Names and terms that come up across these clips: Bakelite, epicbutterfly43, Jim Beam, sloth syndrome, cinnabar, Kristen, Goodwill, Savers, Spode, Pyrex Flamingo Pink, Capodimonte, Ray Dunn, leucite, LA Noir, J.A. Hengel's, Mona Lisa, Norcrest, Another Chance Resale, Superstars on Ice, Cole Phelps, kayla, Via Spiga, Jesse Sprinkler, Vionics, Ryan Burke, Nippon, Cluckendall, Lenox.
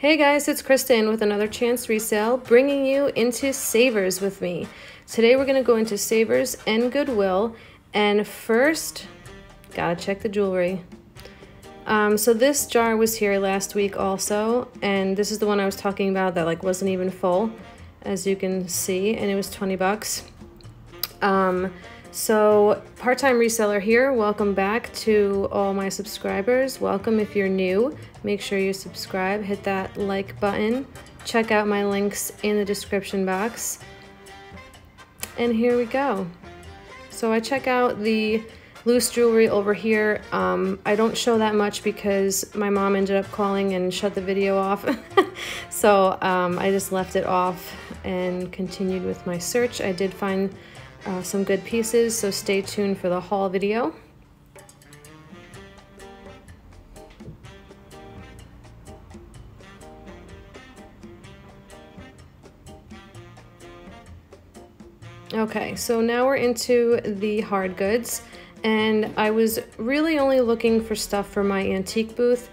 Hey guys, it's Kristen with Another Chance Resale, bringing you into Savers with me. Today we're going to go into Savers and Goodwill, and first, gotta check the jewelry. So this jar was here last week also, and this is the one I was talking about that like wasn't even full, as you can see, and it was 20 bucks. So part-time reseller here, welcome back to all my subscribers. Welcome if you're new. Make sure you subscribe, hit that like button. Check out my links in the description box. And here we go. So I check out the loose jewelry over here. I don't show that much because my mom ended up calling and shut the video off. So I just left it off and continued with my search. I did find some good pieces, so stay tuned for the haul video. Okay, so now we're into the hard goods, and I was really only looking for stuff for my antique booth,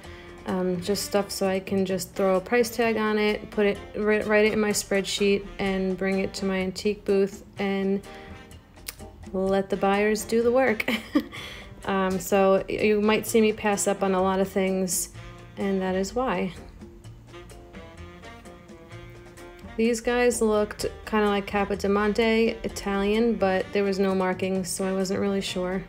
just stuff so I can just throw a price tag on it, put it, write it in my spreadsheet, and bring it to my antique booth and let the buyers do the work. So you might see me pass up on a lot of things, and that is why. These guys looked kind of like Capodimonte, Italian, but there was no markings, so I wasn't really sure.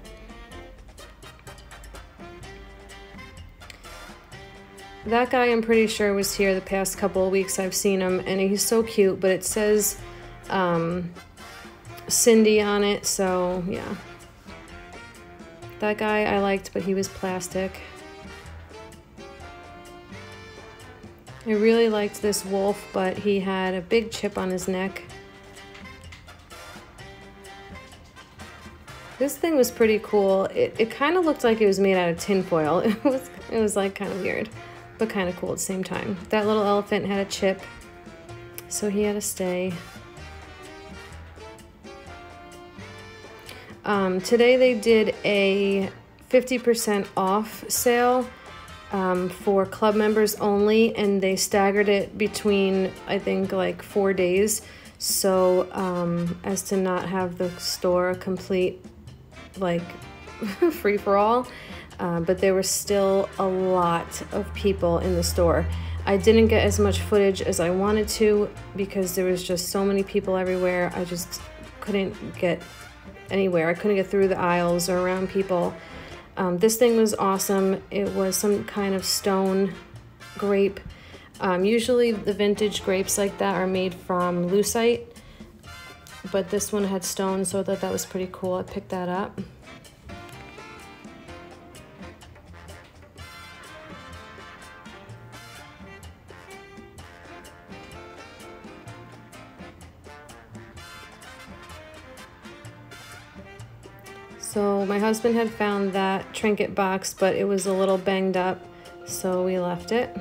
That guy I'm pretty sure was here the past couple of weeks. I've seen him, and he's so cute, but it says Cindy on it, so yeah. That guy I liked, but he was plastic. I really liked this wolf, but he had a big chip on his neck. This thing was pretty cool. It kind of looked like it was made out of tin foil. It was like kind of weird, but kind of cool at the same time. That little elephant had a chip, so he had to stay. Today they did a 50% off sale for club members only, and they staggered it between, I think, like 4 days, so as to not have the store complete like free-for-all, but there were still a lot of people in the store. I didn't get as much footage as I wanted to because there was just so many people everywhere. I just couldn't get anywhere. I couldn't get through the aisles or around people. This thing was awesome. It was some kind of stone grape. Usually the vintage grapes like that are made from leucite, but this one had stone, so I thought that was pretty cool. I picked that up. So my husband had found that trinket box, but it was a little banged up, so we left it.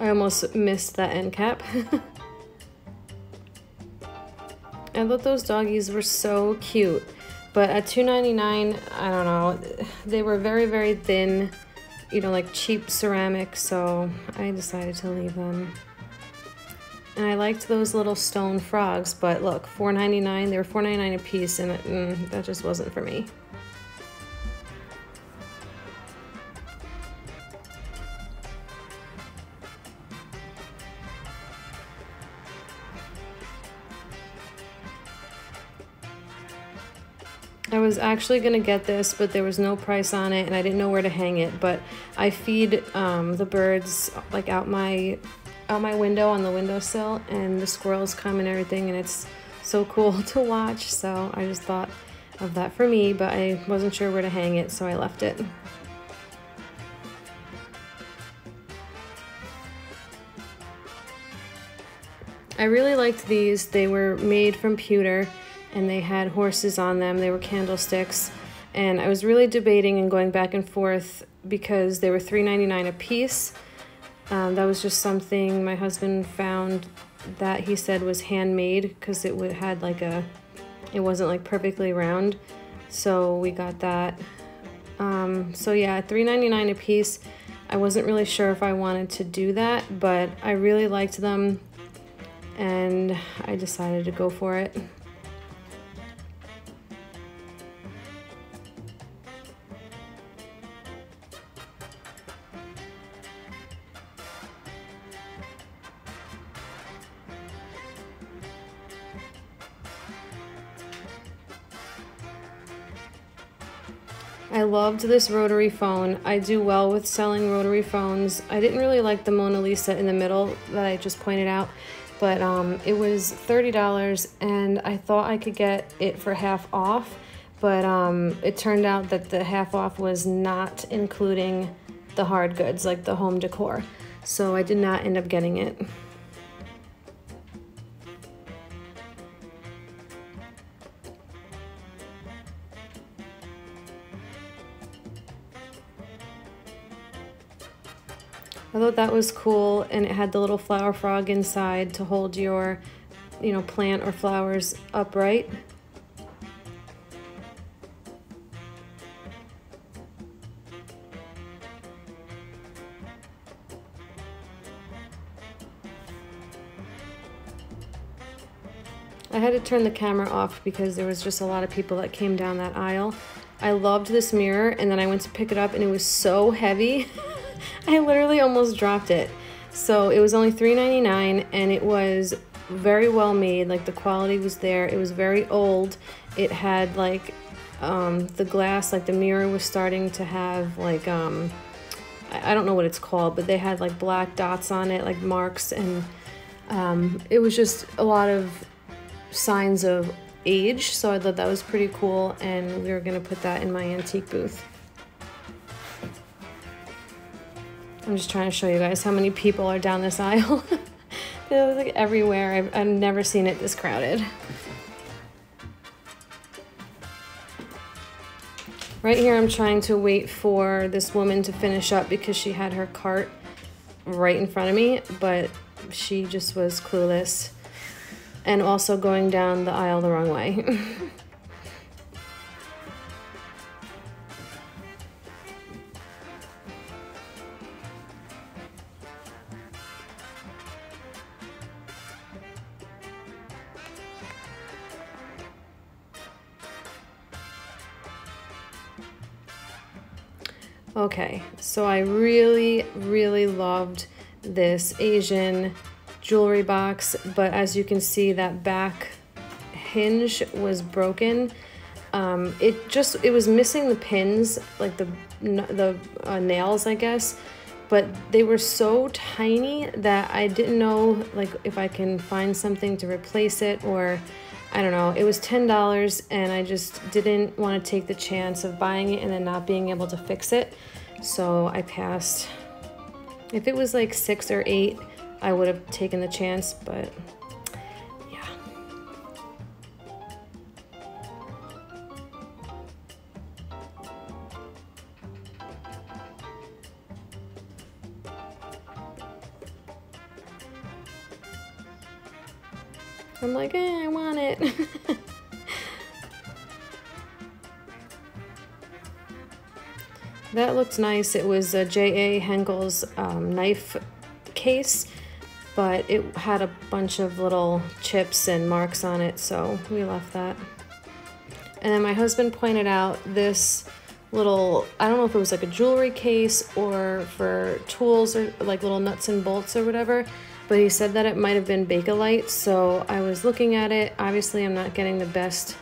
I almost missed that end cap. I thought those doggies were so cute. But at $2.99, I don't know, they were very, very thin, you know, like cheap ceramic, so I decided to leave them. And I liked those little stone frogs, but look, $4.99, they were $4.99 a piece, and that just wasn't for me. I was actually gonna get this, but there was no price on it, and I didn't know where to hang it. But I feed the birds like out my window on the windowsill, and the squirrels come and everything, and it's so cool to watch. So I just thought of that for me, but I wasn't sure where to hang it, so I left it. I really liked these. They were made from pewter, and they had horses on them. They were candlesticks, and I was really debating and going back and forth because they were $3.99 a piece, That was just something my husband found that he said was handmade because it had like a, it wasn't like perfectly round. So we got that. So yeah, $3.99 a piece. I wasn't really sure if I wanted to do that, but I really liked them and I decided to go for it. I loved this rotary phone. I do well with selling rotary phones. I didn't really like the Mona Lisa in the middle that I just pointed out, but it was $30 and I thought I could get it for half off, but it turned out that the half off was not including the hard goods, like the home decor. So I did not end up getting it. I thought that was cool, and it had the little flower frog inside to hold your, you know, plant or flowers upright. I had to turn the camera off because there was just a lot of people that came down that aisle. I loved this mirror, and then I went to pick it up and it was so heavy. I literally almost dropped it. So it was only $3.99 and it was very well made, like the quality was there. It was very old. It had like the glass, like the mirror was starting to have like, I don't know what it's called, but they had like black dots on it, like marks, and it was just a lot of signs of age. So I thought that was pretty cool, and we were gonna put that in my antique booth. I'm just trying to show you guys how many people are down this aisle. It was like everywhere. I've never seen it this crowded. Right here, I'm trying to wait for this woman to finish up because she had her cart right in front of me, but she just was clueless and also going down the aisle the wrong way. Okay, so I really, really loved this Asian jewelry box, but as you can see, that back hinge was broken. It was missing the pins, like the nails, I guess, but they were so tiny that I didn't know like if I can find something to replace it, or I don't know. It was $10 and I just didn't want to take the chance of buying it and then not being able to fix it. So I passed. If it was like 6 or 8, I would have taken the chance, but yeah. I'm like, I want it. That looked nice. It was a J.A. Hengel's knife case, but it had a bunch of little chips and marks on it, so we left that. And then my husband pointed out this little, I don't know if it was like a jewelry case or for tools or like little nuts and bolts or whatever, but he said that it might have been Bakelite, so I was looking at it. Obviously, I'm not getting the best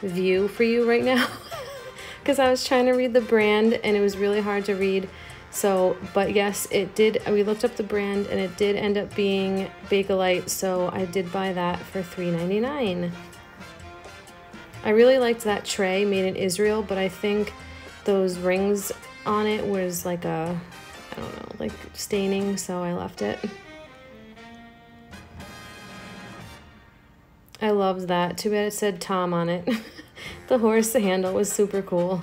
view for you right now because I was trying to read the brand and it was really hard to read. So, but yes, it did. We looked up the brand and it did end up being Bakelite, so I did buy that for $3.99. I really liked that tray made in Israel, but I think those rings on it was like a, I don't know, like staining, so I left it. I loved that. Too bad it said Tom on it. The horse handle was super cool.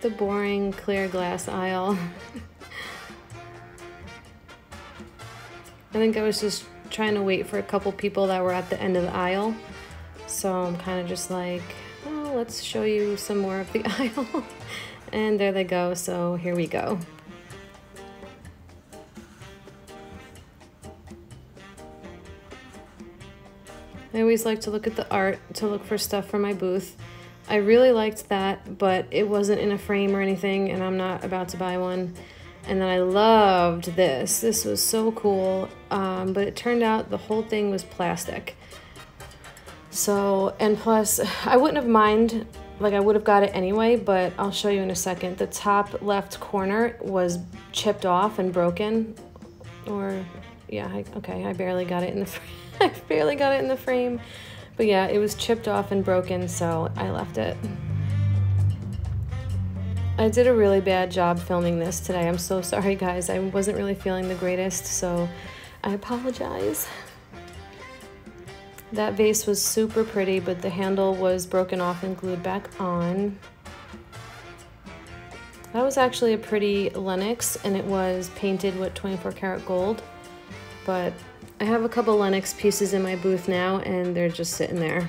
the boring clear glass aisle. I think I was just trying to wait for a couple people that were at the end of the aisle. So I'm kind of just like, oh, let's show you some more of the aisle. And there they go, so here we go. I always like to look at the art to look for stuff for my booth. I really liked that, but it wasn't in a frame or anything, and I'm not about to buy one. And then I loved this. This was so cool, but it turned out the whole thing was plastic. So, and plus, I wouldn't have minded, like I would have got it anyway, but I'll show you in a second. The top left corner was chipped off and broken, or, yeah, okay, I barely got it in the frame. I barely got it in the frame, but yeah, it was chipped off and broken, so I left it. I did a really bad job filming this today. I'm so sorry, guys. I wasn't really feeling the greatest, so I apologize. That vase was super pretty, but the handle was broken off and glued back on. That was actually a pretty Lenox, and it was painted with 24 karat gold, but I have a couple Lenox pieces in my booth now, and they're just sitting there.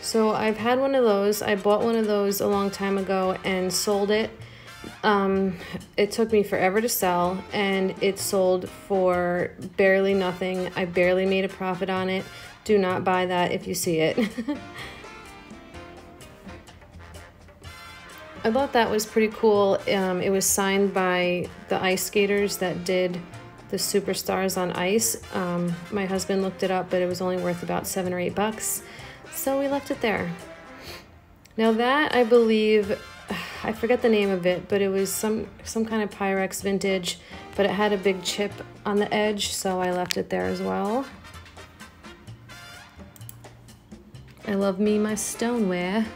So I've had one of those. I bought one of those a long time ago and sold it. It took me forever to sell, and it sold for barely nothing. I barely made a profit on it. Do not buy that if you see it. I thought that was pretty cool. It was signed by the ice skaters that did the Superstars on Ice. My husband looked it up, but it was only worth about $7 or $8, so we left it there. Now that, I believe, I forget the name of it, but it was some kind of Pyrex vintage, but it had a big chip on the edge, so I left it there as well. I love me my stoneware.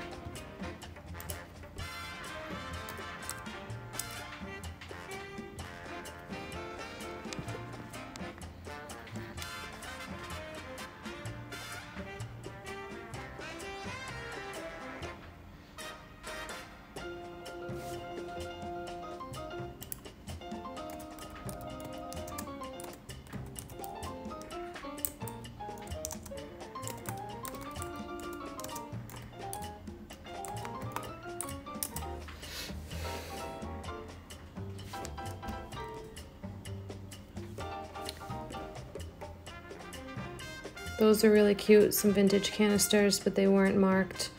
Those are really cute, some vintage canisters, but they weren't marked.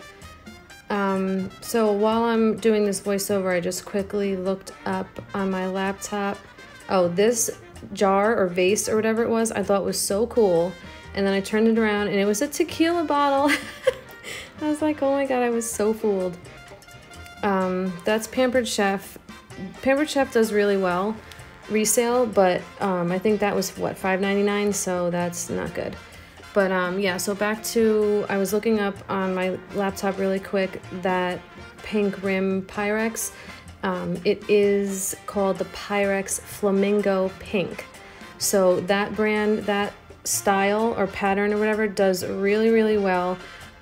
So while I'm doing this voiceover, I just quickly looked up on my laptop. Oh, this jar or vase or whatever it was, I thought was so cool. And then I turned it around and it was a tequila bottle. I was like, oh my God, I was so fooled. That's Pampered Chef. Pampered Chef does really well resale, but I think that was, what, $5.99, so that's not good. But yeah, so back to, I was looking up on my laptop really quick that pink rim Pyrex. It is called the Pyrex Flamingo Pink. So that brand, that style or pattern or whatever does really, really well.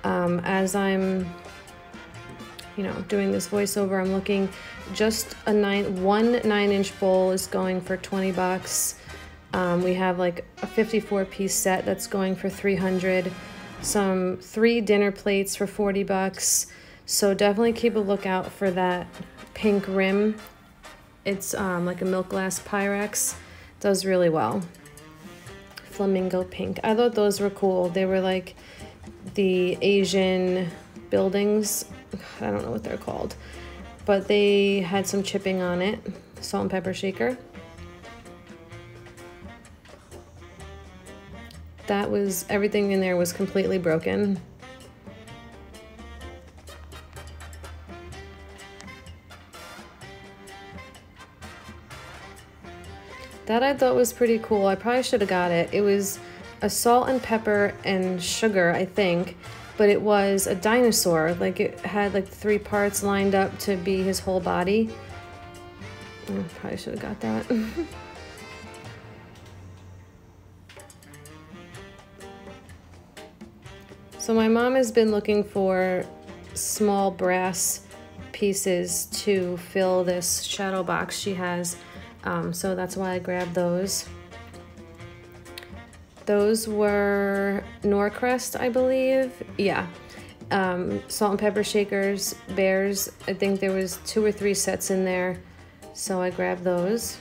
As I'm, you know, doing this voiceover, I'm looking, just a one 9-inch bowl is going for $20. We have like a 54-piece set that's going for $300, some 3 dinner plates for $40, so definitely keep a lookout for that pink rim. It's like a milk glass Pyrex, does really well. Flamingo Pink. I thought those were cool. They were like the Asian buildings, I don't know what they're called, but they had some chipping on it. Salt and pepper shaker. That was, everything in there was completely broken. That I thought was pretty cool. I probably should have got it. It was a salt and pepper and sugar, I think, but it was a dinosaur. Like, it had like three parts lined up to be his whole body. Oh, probably should have got that. So my mom has been looking for small brass pieces to fill this shadow box she has. So that's why I grabbed those. Those were Norcrest, I believe. Yeah. Salt and pepper shakers, bears. I think there was 2 or 3 sets in there. So I grabbed those.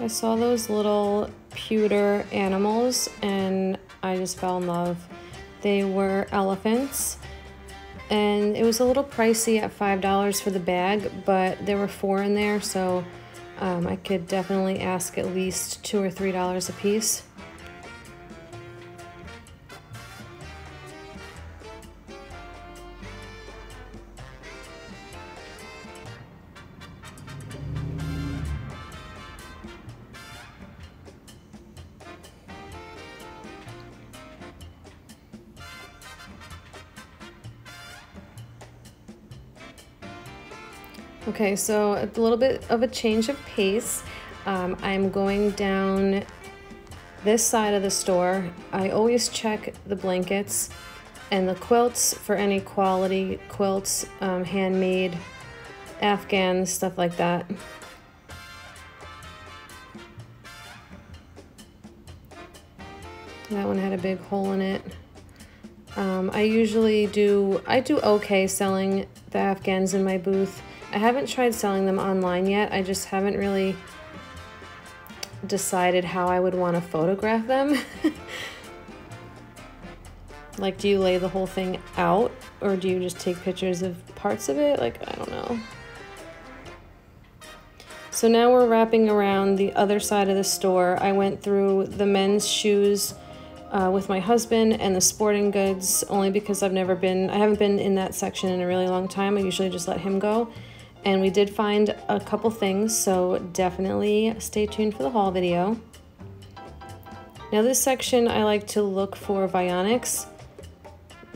I saw those little pewter animals and I just fell in love. They were elephants, and it was a little pricey at $5 for the bag, but there were 4 in there, so I could definitely ask at least $2 or $3 a piece. Okay, so a little bit of a change of pace. I'm going down this side of the store. I always check the blankets and the quilts for any quality quilts, handmade, Afghan, stuff like that. That one had a big hole in it. I usually do, I do okay selling the Afghans in my booth. I haven't tried selling them online yet. I just haven't really decided how I would want to photograph them. Like, do you lay the whole thing out, or do you just take pictures of parts of it? Like, I don't know. So now we're wrapping around the other side of the store. I went through the men's shoes with my husband and the sporting goods, only because I haven't been in that section in a really long time. I usually just let him go. And we did find a couple things, so definitely stay tuned for the haul video. Now this section, I like to look for Vionics.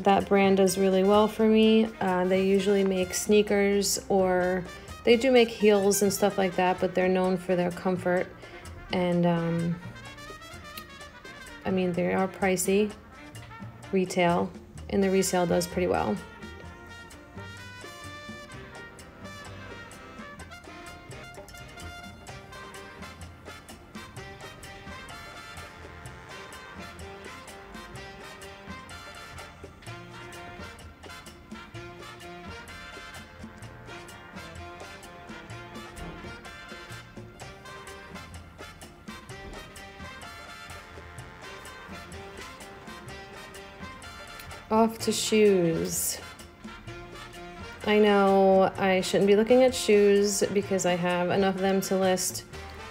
That brand does really well for me. They usually make sneakers, or they do make heels and stuff like that, but they're known for their comfort. And I mean, they are pricey retail, and the resale does pretty well. Off to shoes. I know I shouldn't be looking at shoes because I have enough of them to list,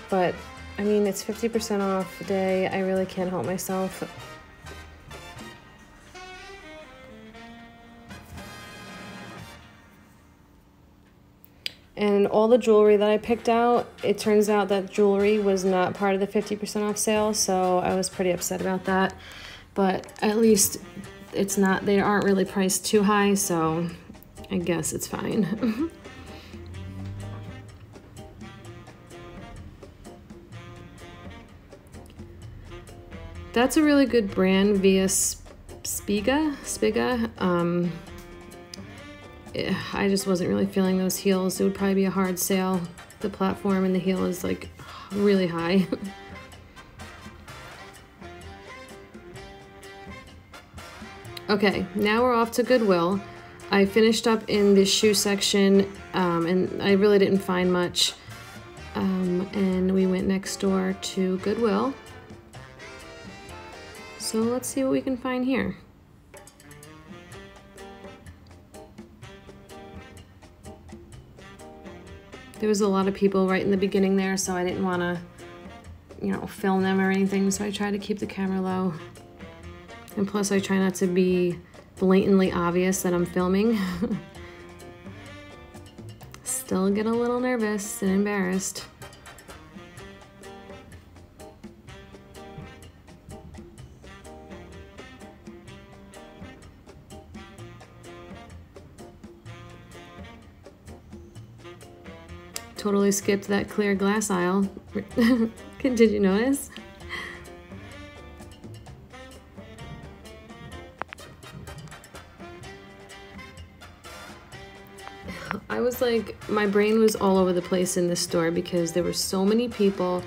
but I mean, it's 50% off day. I really can't help myself. And all the jewelry that I picked out, it turns out that jewelry was not part of the 50% off sale, so I was pretty upset about that, but at least it's not, they aren't really priced too high, so I guess it's fine. That's a really good brand, Via Spiga. I just wasn't really feeling those heels. It would probably be a hard sale. The platform and the heel is like really high. Okay, now we're off to Goodwill. I finished up in the shoe section, and I really didn't find much. And we went went next door to Goodwill. So let's see what we can find here. There was a lot of people right in the beginning there, so I didn't want to, you know, film them or anything, so I try to keep the camera low. And plus I try not to be blatantly obvious that I'm filming. Still get a little nervous and embarrassed. Totally skipped that clear glass aisle. Did you notice? I was like, my brain was all over the place in this store because there were so many people,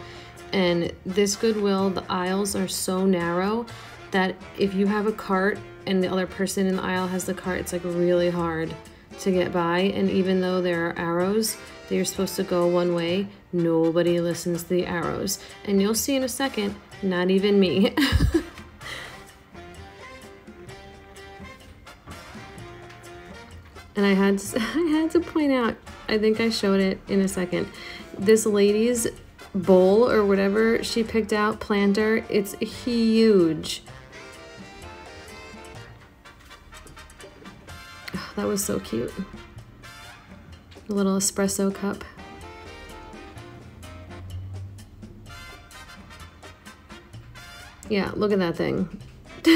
and this Goodwill, the aisles are so narrow that if you have a cart and the other person in the aisle has the cart, it's like really hard to get by. And even though there are arrows that you're supposed to go one way, nobody listens to the arrows. And you'll see in a second, not even me. And I had to point out, I think I showed it in a second, this lady's bowl or whatever she picked out, planter, it's huge. Oh, that was so cute. A little espresso cup. Yeah, look at that thing. And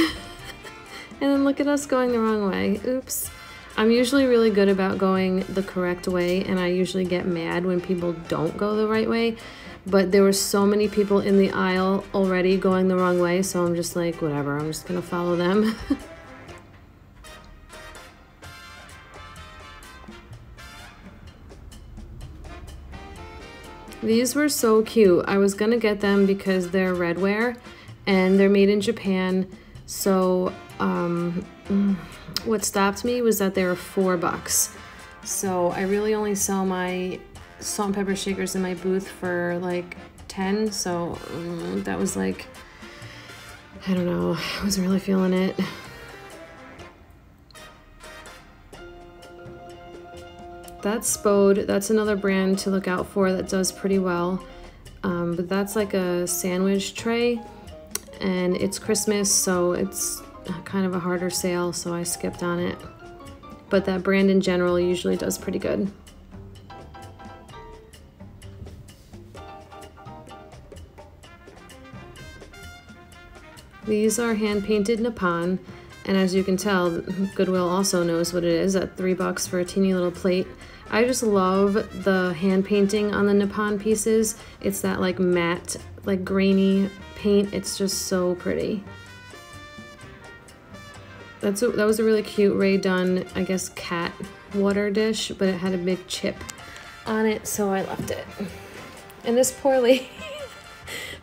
then look at us going the wrong way. Oops. I'm usually really good about going the correct way, and I usually get mad when people don't go the right way, but there were so many people in the aisle already going the wrong way, so I'm just like, whatever, I'm just gonna follow them. These were so cute. I was gonna get them because they're redware and they're made in Japan. So what stopped me was that they were $4. So I really only sell my salt and pepper shakers in my booth for like 10. So that was like, I don't know, I wasn't really feeling it. That's Spode. That's another brand to look out for that does pretty well. But that's like a sandwich tray, and it's Christmas, so it's kind of a harder sale, so I skipped on it. But that brand in general usually does pretty good. These are hand-painted Nippon. And as you can tell, Goodwill also knows what it is at $3 for a teeny little plate. I just love the hand painting on the Nippon pieces. It's that like matte, like grainy paint. It's just so pretty. That was a really cute Ray Dunn, I guess, cat water dish, but it had a big chip on it, so I left it. And this poor lady,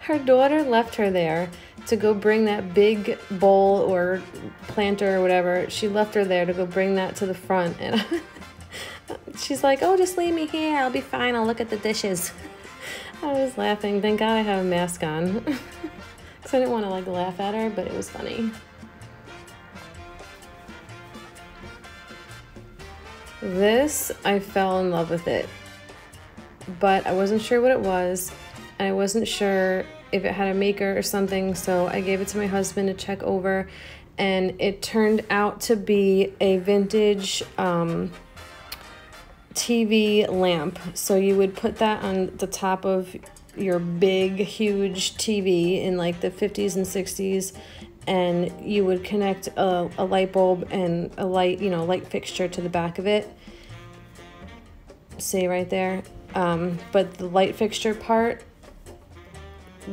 her daughter left her there to go bring that big bowl or planter or whatever. She left her there to go bring that to the front, and she's like, oh, just leave me here, I'll be fine, I'll look at the dishes. I was laughing. Thank God I have a mask on, because I didn't want to like laugh at her, but it was funny. This, I fell in love with it, but I wasn't sure what it was, and I wasn't sure if it had a maker or something, so I gave it to my husband to check over, and it turned out to be a vintage TV lamp. So you would put that on the top of your big, huge TV in like the 50s and 60s, and you would connect a light bulb and a light, you know, light fixture to the back of it. See right there? But the light fixture part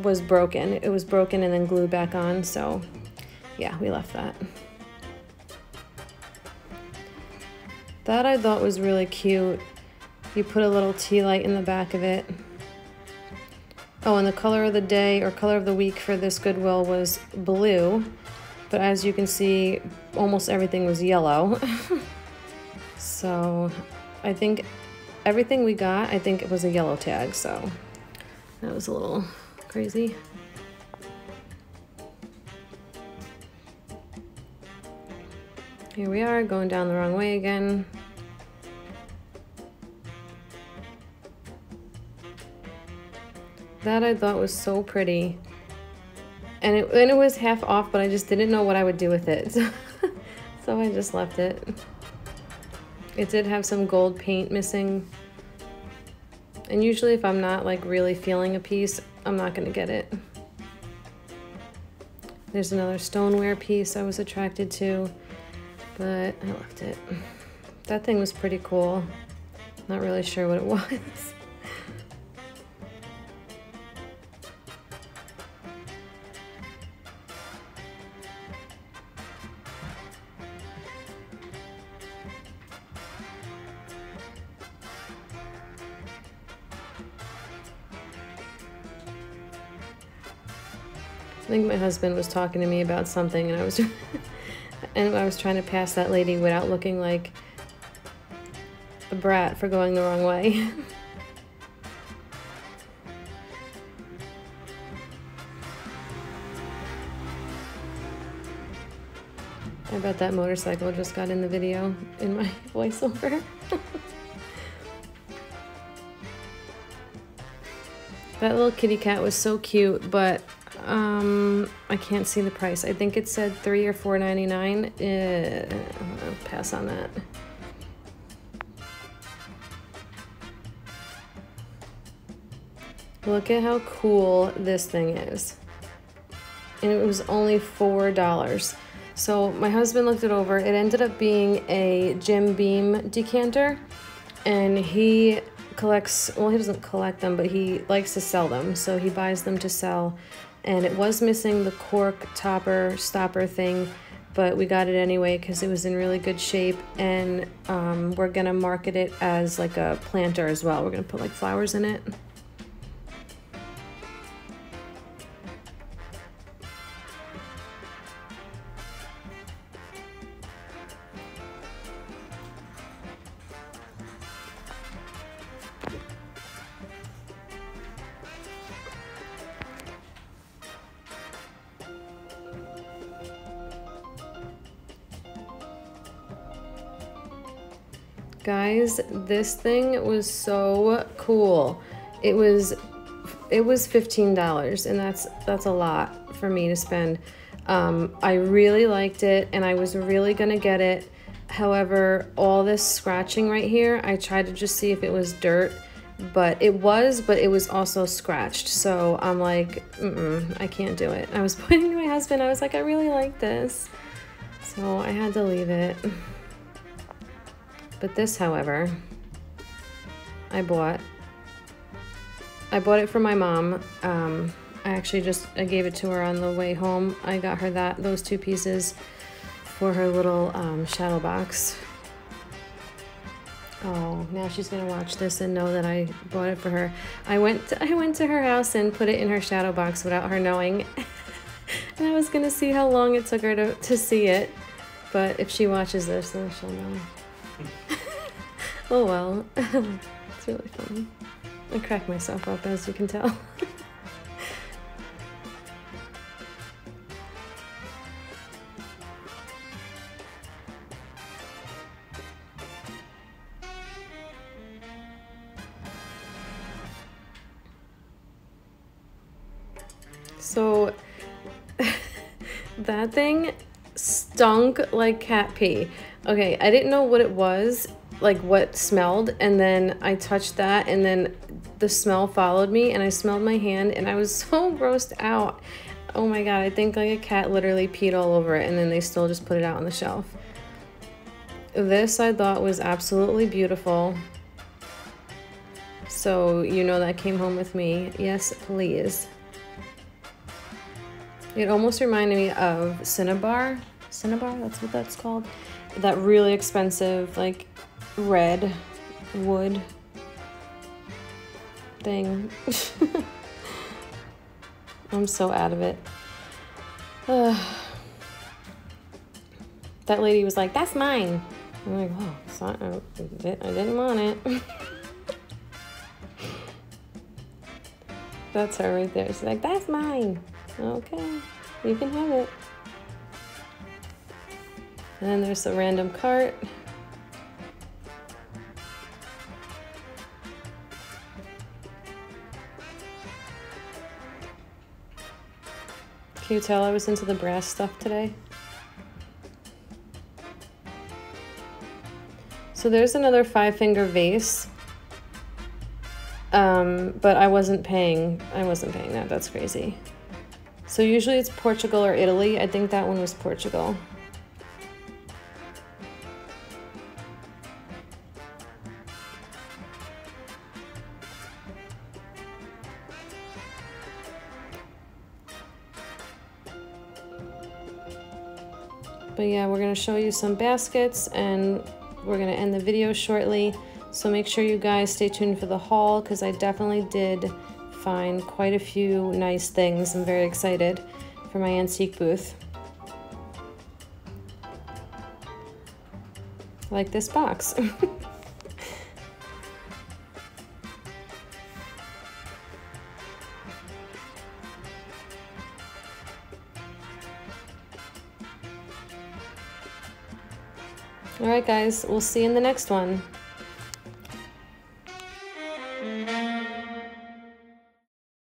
was broken. It was broken and then glued back on, so yeah, we left that. That I thought was really cute. You put a little tea light in the back of it. Oh, and the color of the day or color of the week for this Goodwill was blue, but as you can see, almost everything was yellow. So I think everything we got, I think it was a yellow tag, so That was a little crazy. Here we are, going down the wrong way again. That I thought was so pretty. And it was half off, but I just didn't know what I would do with it. So I just left it. It did have some gold paint missing. And usually if I'm not like really feeling a piece, I'm not gonna get it. There's another stoneware piece I was attracted to, but I left it. That thing was pretty cool. Not really sure what it was. I think my husband was talking to me about something and I was trying to pass that lady without looking like a brat for going the wrong way. I bet that motorcycle just got in the video in my voiceover. That little kitty cat was so cute, but I can't see the price. I think it said $3 or $4.99. I'll pass on that. Look at how cool this thing is. And it was only $4. So my husband looked it over. It ended up being a Jim Beam decanter, and he collects, well, he doesn't collect them, but he likes to sell them. So he buys them to sell. And it was missing the cork stopper thing, but we got it anyway because it was in really good shape, and we're gonna market it as like a planter as well. We're gonna put like flowers in it. Guys, this thing was so cool. It was $15, and that's a lot for me to spend. I really liked it, and I was really gonna get it. However, all this scratching right here, I tried to just see if it was dirt, but it was also scratched. So I'm like, I can't do it. I was pointing to my husband. I was like, I really like this. So I had to leave it. But this, however, I bought it for my mom. I gave it to her on the way home. I got her those two pieces for her little shadow box. Oh, now she's gonna watch this and know that I bought it for her. I went to her house and put it in her shadow box without her knowing. And I was gonna see how long it took her to see it. But if she watches this, then she'll know. Oh well, it's really funny. I crack myself up, as you can tell. So that thing stunk like cat pee. Okay, I didn't know what it was, like what smelled, and then I touched that, and then the smell followed me, and I smelled my hand, and I was so grossed out. Oh my god, I think like a cat literally peed all over it, and then they still just put it out on the shelf. This I thought was absolutely beautiful. So you know that came home with me. Yes, please. It almost reminded me of cinnabar. Cinnabar, that's what that's called. That really expensive, like, red wood thing. I'm so out of it. That lady was like, "That's mine." I'm like, "Whoa, it's not, I didn't want it." That's her right there. She's like, that's mine. Okay, you can have it. And there's a random cart. Can you tell I was into the brass stuff today? So there's another five-finger vase. But I wasn't paying that. That's crazy. So usually it's Portugal or Italy. I think that one was Portugal. But yeah, we're gonna show you some baskets and we're gonna end the video shortly. So make sure you guys stay tuned for the haul because I definitely did find quite a few nice things. I'm very excited for my antique booth. Like this box. All right guys, we'll see you in the next one.